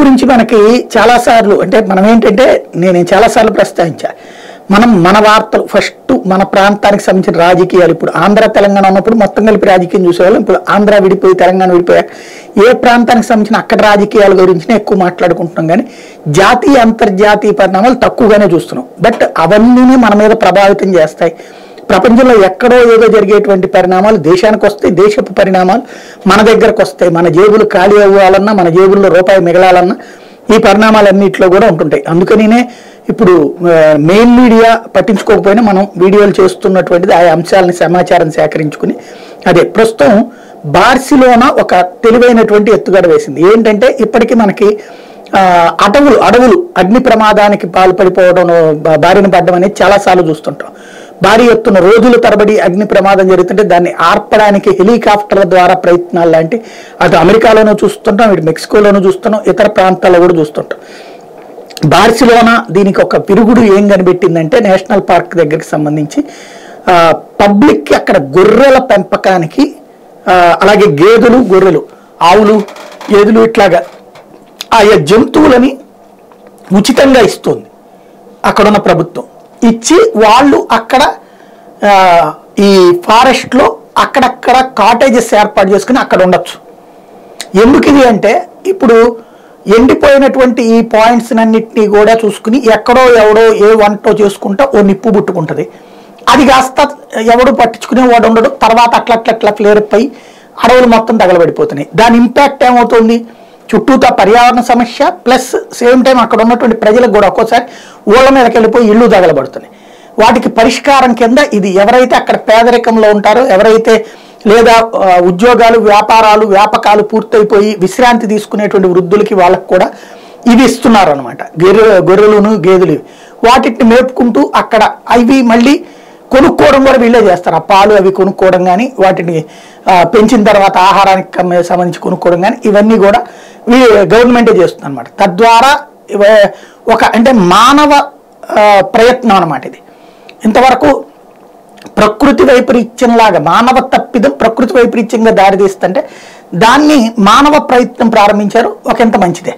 గురించి మనకి చాలా సార్లు అంటే మనం ఏంటంటే నేను చాలా సార్లు ప్రస్తావించా మనం మన వార్తలు ఫస్ట్ మన ప్రాంతానికి సంబంధించిన రాజకీయాలు ఇప్పుడు ఆంధ్ర తెలంగాణ ఉన్నప్పుడు మొత్తం కలిపి రాజకీయం చూసేవాళ్ళం ఇప్పుడు ఆంధ్ర విడిపోయి తెలంగాణ విడిపోయి ఏ ప్రాంతానికి సంబంధించిన అక్కడ రాజకీయాల గురించి ఎక్కువ మాట్లాడుకుంటున్నాం కానీ జాతీయ అంతర్జాతీయ పరిణామాలు తక్కువగానే చూస్తున్నాం బట్ అవన్నీ మన మీద ప్రభావితం చేస్తాయి ప్రపంచంలో ఎక్కడో ఏదో జరిగేటువంటి పరిణామాలు దేశానికి వస్తాయి దేశపు పరిణామాలు మన దగ్గరకు వస్తాయి మన జేబులు ఖాళీ అవ్వాలన్నా మన జేబుల్లో రూపాయి మిగలాలన్నా ఈ పరిణామాలన్నింటిలో కూడా ఉంటుంటాయి అందుకనే ఇప్పుడు మెయిన్ మీడియా పట్టించుకోకపోయినా మనం వీడియోలు చేస్తున్నటువంటిది ఆ అంశాలను సమాచారం సేకరించుకుని అదే ప్రస్తుతం బార్సిలోనా ఒక తెలివైనటువంటి ఎత్తుగడ వేసింది ఏంటంటే ఇప్పటికీ మనకి అటవులు అడవులు అగ్ని ప్రమాదానికి పాల్పడిపోవడం బారిన పడడం అనేది చాలాసార్లు చూస్తుంటాం భారీ ఎత్తున రోజుల తరబడి అగ్ని ప్రమాదం జరుగుతుంటే దాన్ని ఆర్పడానికి హెలికాప్టర్ల ద్వారా ప్రయత్నాలు లాంటి అటు అమెరికాలోనూ చూస్తుంటాం ఇటు మెక్సికోలోనూ చూస్తున్నాం ఇతర ప్రాంతాల్లో కూడా చూస్తుంటాం బార్సిలోనా దీనికి ఒక పిరుగుడు ఏం కనిపెట్టిందంటే నేషనల్ పార్క్ దగ్గరికి సంబంధించి పబ్లిక్కి అక్కడ గొర్రెల పెంపకానికి అలాగే గేదెలు గొర్రెలు ఆవులు గేదెలు ఇట్లాగా ఆయా జంతువులని ఉచితంగా ఇస్తుంది అక్కడున్న ప్రభుత్వం ఇచ్చి వాళ్ళు అక్కడ ఈ ఫారెస్ట్లో అక్కడక్కడ కాటేజెస్ ఏర్పాటు చేసుకుని అక్కడ ఉండొచ్చు ఎందుకు ఇది అంటే ఇప్పుడు ఎండిపోయినటువంటి ఈ పాయింట్స్ అన్నింటినీ కూడా చూసుకుని ఎక్కడో ఎవడో ఏ వంటో చేసుకుంటా ఓ నిప్పు పుట్టుకుంటుంది అది కాస్త ఎవడు పట్టించుకునే వాడు ఉండడు తర్వాత అట్లట్లట్లా ఫ్లేరప్ అయ్యి అడవులు మొత్తం తగలబడిపోతున్నాయి దాని ఇంపాక్ట్ ఏమవుతుంది చుట్టూతా పర్యావరణ సమస్య ప్లస్ సేమ్ టైం అక్కడ ఉన్నటువంటి ప్రజలకు కూడా ఒక్కోసారి ఊళ్ళ మీదకి వెళ్ళిపోయి ఇళ్ళు తగలబడుతున్నాయి వాటికి పరిష్కారం కింద ఇది ఎవరైతే అక్కడ పేదరికంలో ఉంటారో ఎవరైతే లేదా ఉద్యోగాలు వ్యాపారాలు వ్యాపకాలు పూర్తయిపోయి విశ్రాంతి తీసుకునేటువంటి వృద్ధులకి వాళ్ళకు కూడా ఇవి ఇస్తున్నారు అనమాట గొర్రెలను గేదెలు వాటిని మేపుకుంటూ అక్కడ అవి మళ్ళీ కొనుక్కోవడం కూడా వీళ్ళే చేస్తారు ఆ పాలు అవి కొనుక్కోవడం కానీ వాటిని పెంచిన తర్వాత ఆహారానికి సంబంధించి కొనుక్కోవడం కానీ ఇవన్నీ కూడా గవర్నమెంటే చేస్తుంది అనమాట తద్వారా ఒక అంటే మానవ ప్రయత్నం అనమాట ఇది ఇంతవరకు ప్రకృతి వైపరీత్యంలాగా మానవ తప్పిదం ప్రకృతి వైపరీత్యంగా దారితీస్తుంటే దాన్ని మానవ ప్రయత్నం ప్రారంభించారు ఒకంత మంచిదే